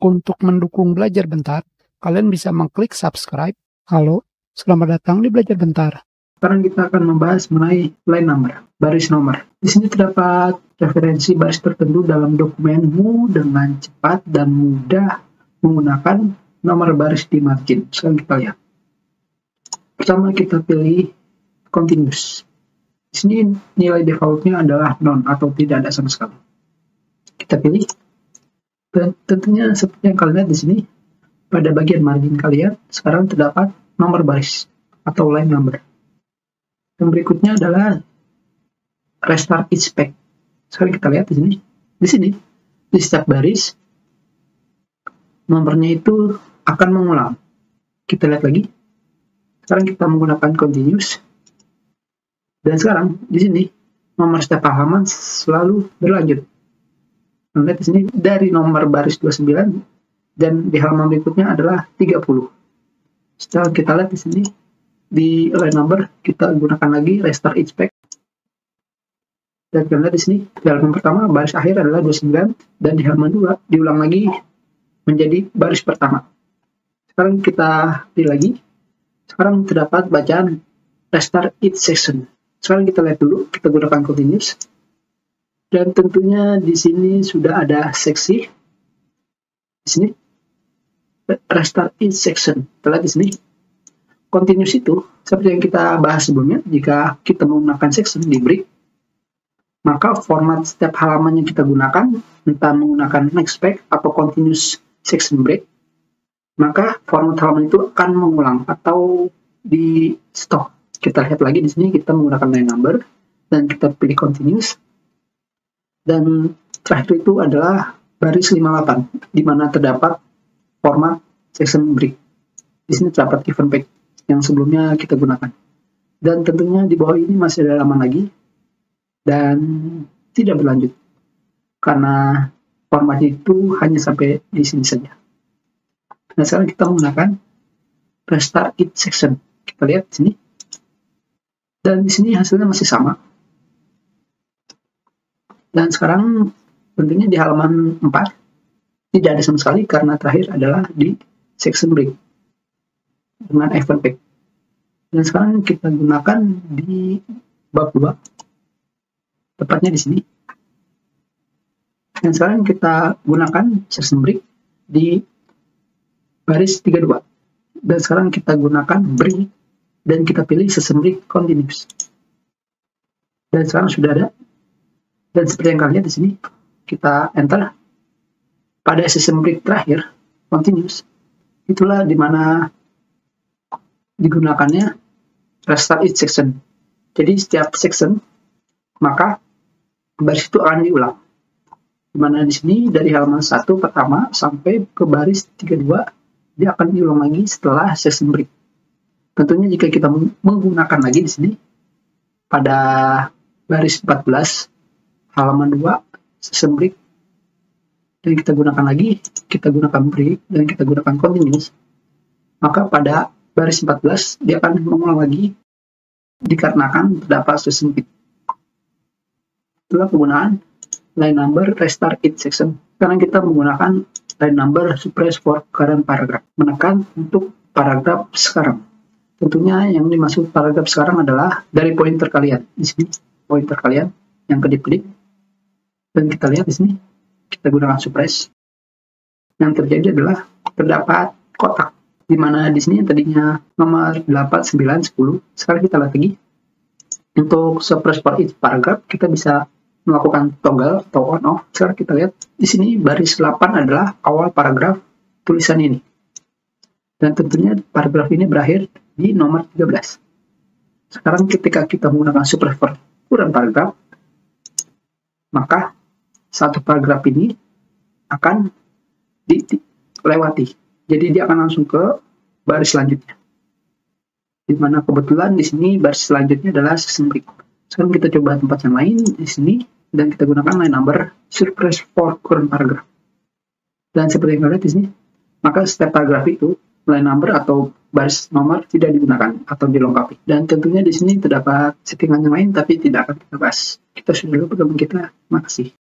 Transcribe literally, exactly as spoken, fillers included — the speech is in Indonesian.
Untuk mendukung Belajar Bentar, kalian bisa mengklik subscribe. Halo, selamat datang di Belajar Bentar. Sekarang kita akan membahas mengenai line number, baris nomor. Di sini terdapat referensi baris tertentu dalam dokumenmu dengan cepat dan mudah menggunakan nomor baris di margin. Sekarang kita lihat. Pertama kita pilih continuous. Di sini nilai defaultnya adalah none atau tidak ada sama sekali. Kita pilih. Dan tentunya seperti yang kalian lihat di sini, pada bagian margin kalian sekarang terdapat nomor baris atau line number. Yang berikutnya adalah restart each pack. Sekarang kita lihat di sini, di sini di setiap baris nomornya itu akan mengulang. Kita lihat lagi. Sekarang kita menggunakan continuous. Dan sekarang di sini nomor setiap halaman selalu berlanjut. Lihat di sini dari nomor baris dua puluh sembilan dan di halaman berikutnya adalah tiga puluh. Setelah kita lihat di sini di line number kita gunakan lagi restart each pack. Dan kita lihat di sini di halaman pertama baris akhir adalah dua puluh sembilan dan di halaman dua diulang lagi menjadi baris pertama. Sekarang kita pilih lagi. Sekarang terdapat bacaan restart each section. Sekarang kita lihat dulu, kita gunakan continuous. Dan tentunya di sini sudah ada seksi. Di sini restart each section. Terlihat di sini continuous itu seperti yang kita bahas sebelumnya. Jika kita menggunakan section di break, maka format setiap halaman yang kita gunakan, entah menggunakan next pack atau continuous section break, maka format halaman itu akan mengulang atau di stop. Kita lihat lagi di sini kita menggunakan line number dan kita pilih continuous. Dan terakhir itu adalah baris lima puluh delapan, di mana terdapat format section break. Di sini terdapat given pack yang sebelumnya kita gunakan. Dan tentunya di bawah ini masih ada halaman lagi, dan tidak berlanjut, karena formatnya itu hanya sampai di sini saja. Nah, sekarang kita menggunakan restart each section. Kita lihat di sini. Dan di sini hasilnya masih sama. Dan sekarang tentunya di halaman empat tidak ada sama sekali karena terakhir adalah di section break dengan event pack. Dan sekarang kita gunakan di bab dua, tepatnya di sini. Dan sekarang kita gunakan section break di baris tiga puluh dua. Dan sekarang kita gunakan break dan kita pilih section break continuous. Dan sekarang sudah ada. Dan seperti yang kalian lihat di sini, kita enter pada section break terakhir, continuous. Itulah dimana digunakannya restart each section. Jadi setiap section, maka baris itu akan diulang. Dimana di sini dari halaman satu pertama sampai ke baris tiga puluh dua, dia akan diulang lagi setelah section break. Tentunya jika kita menggunakan lagi di sini, pada baris empat belas, halaman dua, section break, dan kita gunakan lagi, kita gunakan break, dan kita gunakan continuous, maka pada baris empat belas, dia akan mengulang lagi, dikarenakan terdapat section break. Itulah penggunaan line number restart each section. Sekarang kita menggunakan line number suppress for current paragraph, menekan untuk paragraf sekarang. Tentunya yang dimaksud paragraf sekarang adalah dari pointer kalian, di sini pointer kalian, yang kedip-kedip. Dan kita lihat di sini, kita gunakan suppress. Yang terjadi adalah terdapat kotak, di mana di sini tadinya nomor delapan, sembilan, sepuluh. Sekarang kita lihat lagi. Untuk suppress for each paragraph, kita bisa melakukan toggle atau on off. Sekarang kita lihat di sini baris delapan adalah awal paragraf tulisan ini. Dan tentunya paragraf ini berakhir di nomor tiga belas. Sekarang ketika kita menggunakan suppress for current paragraph, maka satu paragraf ini akan dilewati. Jadi dia akan langsung ke baris selanjutnya. Dimana kebetulan di sini baris selanjutnya adalah section break. Sekarang kita coba tempat yang lain di sini dan kita gunakan line number suppress for current paragraph. Dan seperti yang kalian lihat di sini, maka setiap paragraf itu line number atau baris nomor tidak digunakan atau dilengkapi. Dan tentunya di sini terdapat settingan yang lain tapi tidak akan kita bahas. Kita sudah dulu pertemuan kita. Makasih.